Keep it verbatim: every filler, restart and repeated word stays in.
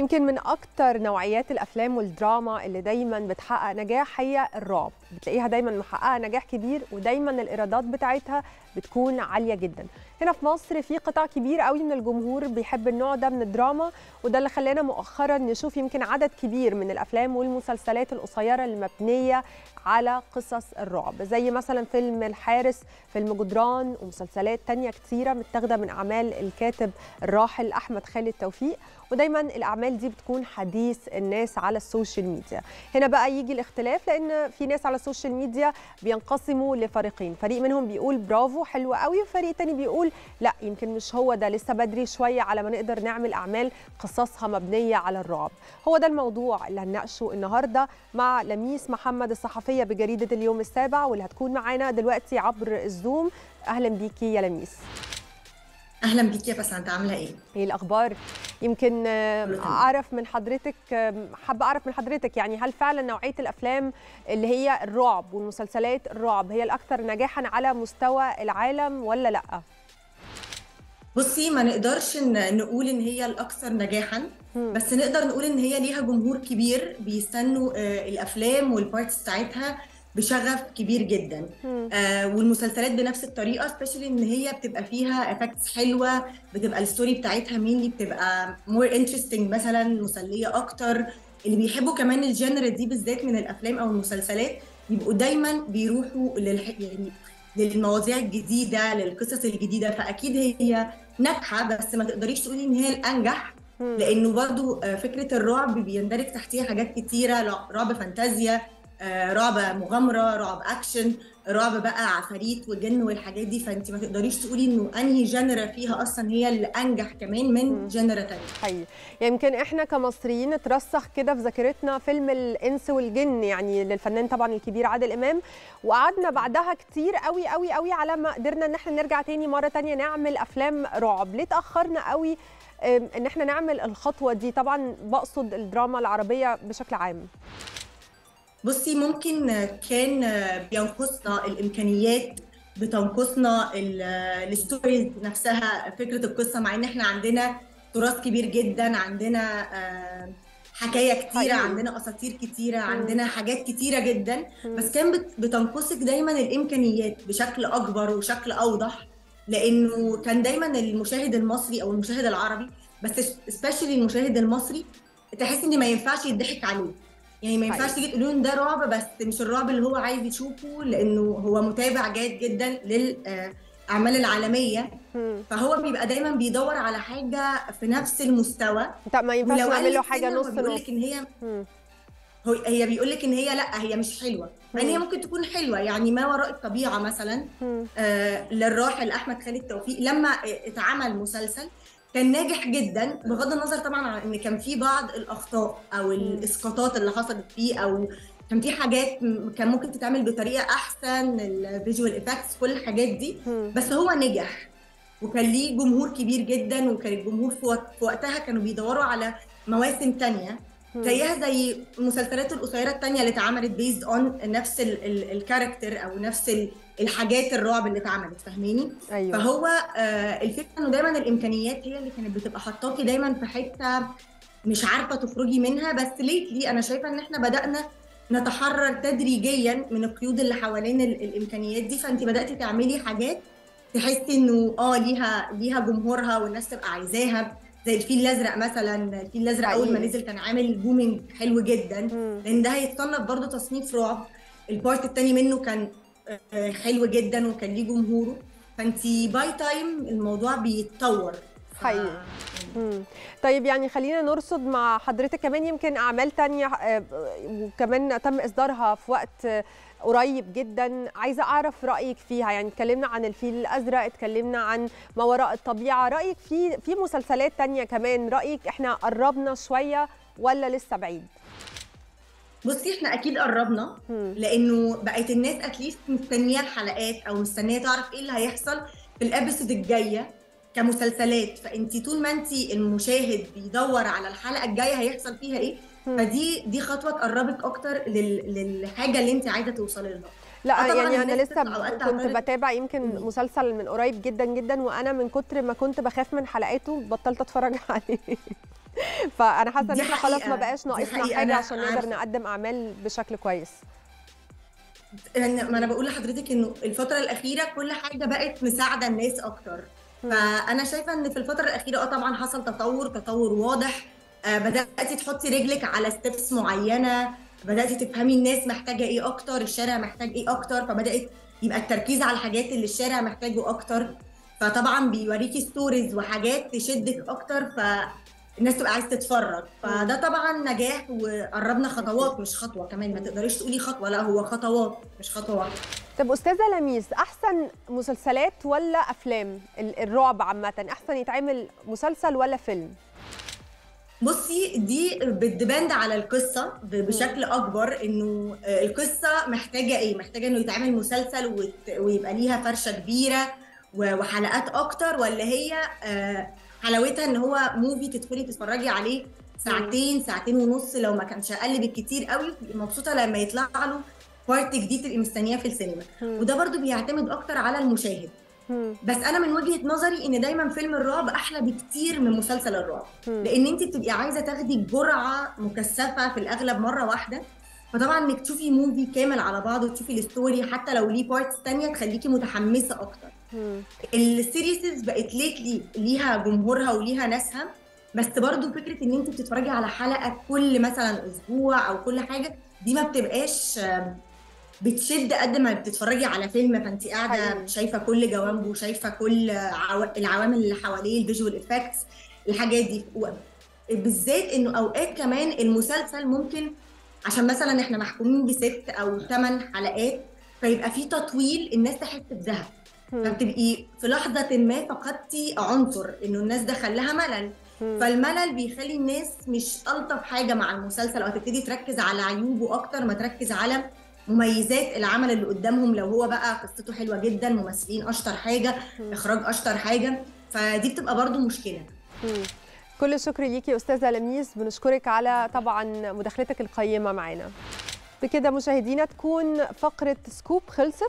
يمكن من اكتر نوعيات الافلام والدراما اللي دايما بتحقق نجاح هي الرعب، بتلاقيها دايما محققه نجاح كبير ودايما الايرادات بتاعتها بتكون عاليه جدا. هنا في مصر في قطاع كبير قوي من الجمهور بيحب النوع ده من الدراما، وده اللي خلانا مؤخرا نشوف يمكن عدد كبير من الافلام والمسلسلات القصيره المبنيه على قصص الرعب، زي مثلا فيلم الحارس، فيلم جدران، ومسلسلات تانية كتيره متاخده من اعمال الكاتب الراحل احمد خالد توفيق. ودايما الاعمال دي بتكون حديث الناس على السوشيال ميديا. هنا بقى يجي الاختلاف، لان في ناس على السوشيال ميديا بينقسموا لفريقين، فريق منهم بيقول برافو حلو قوي، وفريق تاني بيقول لا يمكن مش هو ده، لسه بدري شويه على ما نقدر نعمل اعمال قصصها مبنيه على الرعب. هو ده الموضوع اللي هنناقشه النهارده مع لميس محمد الصحفيه بجريده اليوم السابع، واللي هتكون معانا دلوقتي عبر الزوم. اهلا بيكي يا لميس. اهلا بيكي يا بسنت، عامله ايه؟ ايه الاخبار؟ يمكن اعرف من حضرتك، حابه اعرف من حضرتك يعني هل فعلا نوعيه الافلام اللي هي الرعب والمسلسلات الرعب هي الاكثر نجاحا على مستوى العالم ولا لا؟ بصي، ما نقدرش نقول ان هي الاكثر نجاحا، بس نقدر نقول ان هي ليها جمهور كبير بيستنوا الافلام والبارتس بتاعتها بشغف كبير جدا، آه والمسلسلات بنفس الطريقه، سبيشالي ان هي بتبقى فيها افكتس حلوه، بتبقى الستوري بتاعتها مينلي بتبقى مور انترستنج، مثلا مسليه اكتر. اللي بيحبوا كمان الجنر دي بالذات من الافلام او المسلسلات بيبقوا دايما بيروحوا للح... يعني للمواضيع الجديده، للقصص الجديده، فاكيد هي ناجحه، بس ما تقدريش تقولي ان هي الانجح، لانه برضو فكره الرعب بيندرج تحتيها حاجات كتيره، رعب فانتازيا، آه، رعب مغامره، رعب اكشن، رعب بقى عفاريت وجن والحاجات دي، فانت ما تقدريش تقولي انه انهي جنرا فيها اصلا هي اللي انجح كمان من جنرا ثانيه. حقيقي يمكن احنا كمصريين اترسخ كده في ذاكرتنا فيلم الانس والجن، يعني للفنان طبعا الكبير عادل امام، وقعدنا بعدها كتير قوي قوي قوي على ما قدرنا ان احنا نرجع تاني مره ثانيه نعمل افلام رعب. ليه اتاخرنا قوي ان احنا نعمل الخطوه دي؟ طبعا بقصد الدراما العربيه بشكل عام. بصي، ممكن كان بينقصنا الامكانيات، بتنقصنا الستوريز نفسها، فكره القصه، مع ان احنا عندنا تراث كبير جدا، عندنا حكايه كتيره، عندنا اساطير كتيره، عندنا حاجات كتيره جدا، بس كان بتنقصك دايما الامكانيات بشكل اكبر وشكل اوضح، لانه كان دايما المشاهد المصري او المشاهد العربي، بس سبيشالي المشاهد المصري، تحس ان ما ينفعش يضحك عليه، يعني ما ينفعش تيجي تقولوا ان ده رعب بس مش الرعب اللي هو عايز يشوفه، لانه هو متابع جيد جدا للاعمال العالميه، فهو بيبقى دايما بيدور على حاجه في نفس المستوى. طب ما ينفعش نعمل له حاجه نص نص؟ بيقول لك ان هي هي بيقول لك ان هي لا هي مش حلوه، مع ان هي ممكن تكون حلوه. يعني ما وراء الطبيعه مثلا آه للراحل احمد خالد توفيق لما اتعمل مسلسل كان ناجح جدا، بغض النظر طبعا عن ان كان في بعض الاخطاء او الاسقاطات اللي حصلت فيه، او كان في حاجات كان ممكن تتعمل بطريقه احسن، الفيجوال افكتس، كل الحاجات دي، بس هو نجح وكان ليه جمهور كبير جدا، وكان الجمهور في وقتها كانوا بيدوروا على مواسم ثانيه زيها زي المسلسلات القصيره الثانيه اللي اتعملت بيزد اون نفس الكاركتر او نفس الحاجات الرعب اللي اتعملت، فاهماني؟ أيوة. فهو آه الفكره انه دايما الامكانيات هي اللي كانت بتبقى حطاكي دايما في حته مش عارفه تخرجي منها، بس ليتلي انا شايفه ان احنا بدانا نتحرر تدريجيا من القيود اللي حوالين الامكانيات دي، فانت بداتي تعملي حاجات تحسي انه اه ليها ليها جمهورها والناس تبقى عايزاها، زي الفيل الازرق مثلا. الفيل الازرق اول ما نزل كان عامل بومينج حلو جدا، لان ده هيتصنف برضه تصنيف رعب. البارت الثاني منه كان حلو جدا وكان ليه جمهوره، فانتي باي تايم الموضوع بيتطور حقيقي. طيب يعني خلينا نرصد مع حضرتك كمان يمكن اعمال تانية وكمان تم اصدارها في وقت قريب جدا، عايزه اعرف رايك فيها. يعني اتكلمنا عن الفيل الازرق، اتكلمنا عن ما وراء الطبيعه، رايك في في مسلسلات تانية كمان، رايك احنا قربنا شويه ولا لسه بعيد؟ بصي، احنا اكيد قربنا، لانه بقت الناس اتليست مستنيه الحلقات او مستنيه تعرف ايه اللي هيحصل في الابيسود الجايه كمسلسلات، فانت طول ما انت المشاهد بيدور على الحلقه الجايه هيحصل فيها ايه، فدي دي خطوه تقربك اكتر لل... للحاجه اللي انت عايزه توصلي لها. لا يعني انا لسه كنت بتابع يمكن مم. مسلسل من قريب جدا جدا، وانا من كتر ما كنت بخاف من حلقاته بطلت اتفرج عليه. فانا حاسه ان احنا خلاص ما بقاش ناقصنا حاجه عشان نقدر نقدم اعمال بشكل كويس. يعني ما انا بقول لحضرتك انه الفتره الاخيره كل حاجه بقت مساعده الناس اكتر. فانا شايفه ان في الفتره الاخيره اه طبعا حصل تطور تطور واضح. آه بداتي تحطي رجلك على ستيبس معينه، بداتي تفهمي الناس محتاجه ايه اكتر، الشارع محتاج ايه اكتر، فبدات يبقى التركيز على الحاجات اللي الشارع محتاجه اكتر. فطبعا بيوريكي ستوريز وحاجات تشدك اكتر فالناس تبقى عايزه تتفرج، فده طبعا نجاح وقربنا خطوات مش خطوه كمان، ما تقدريش تقولي خطوه، لا هو خطوات مش خطوه واحده. طب استاذه لميس، احسن مسلسلات ولا افلام الرعب عامه؟ احسن يتعمل مسلسل ولا فيلم؟ بصي دي بتدبند على القصه بشكل اكبر، انه القصه محتاجه ايه؟ محتاجه انه يتعمل مسلسل ويبقى ليها فرشه كبيره وحلقات اكتر، ولا هي حلاوتها ان هو موفي تدخلي تتفرجي عليه ساعتين ساعتين ونص لو ما كانش اقل بالكتير قوي، مبسوطه لما يطلع له بارت جديد تبقي مستنياه في السينما. وده برده بيعتمد اكتر على المشاهد. بس انا من وجهه نظري ان دايما فيلم الرعب احلى بكتير من مسلسل الرعب، لان انت بتبقي عايزه تاخدي جرعه مكثفه في الاغلب مره واحده، فطبعا انك تشوفي موفي كامل على بعضه وتشوفي الستوري حتى لو ليه بارتس ثانيه تخليكي متحمسه اكتر. السيريسز بقت ليتلي ليها جمهورها وليها ناسها، بس برضو فكره ان انت بتتفرجي على حلقه كل مثلا اسبوع او كل حاجه دي ما بتبقاش بتشد قد ما بتتفرجي على فيلم، فانت قاعده شايفه كل جوانبه وشايفه كل عو... العوامل اللي حواليه، الفيجوال افكتس، الحاجات دي. بالذات انه اوقات كمان المسلسل ممكن عشان مثلا احنا محكومين بست او ثمان حلقات فيبقى في تطويل، الناس تحس بزهق، فبتبقي في لحظه ما فقدتي عنصر انه الناس دخل لها ملل، فالملل بيخلي الناس مش الطف حاجه مع المسلسل، او هتبتدي تركز على عيوبه اكتر ما تركز على مميزات العمل اللي قدامهم. لو هو بقى قصته حلوه جدا، ممثلين اشطر حاجه، اخراج اشطر حاجه، فدي بتبقى برضو مشكله. كل الشكر ليكي استاذه لميس، بنشكرك على طبعا مداخلتك القيمه معانا. بكده مشاهدينا تكون فقره سكوب خلصت،